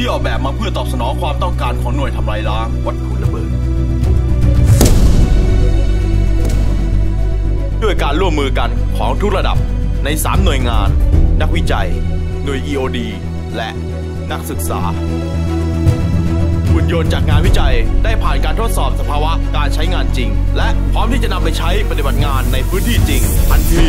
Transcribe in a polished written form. ที่ออกแบบมาเพื่อตอบสนองความต้องการของหน่วยทำลายล้างวัตถุระเบิดด้วยการร่วมมือกันของทุกระดับใน3หน่วยงานนักวิจัยหน่วย EOD และนักศึกษาหุ่นยนต์จากงานวิจัยได้ผ่านการทดสอบสภาวะการใช้งานจริงและพร้อมที่จะนำไปใช้ปฏิบัติงานในพื้นที่จริงทันที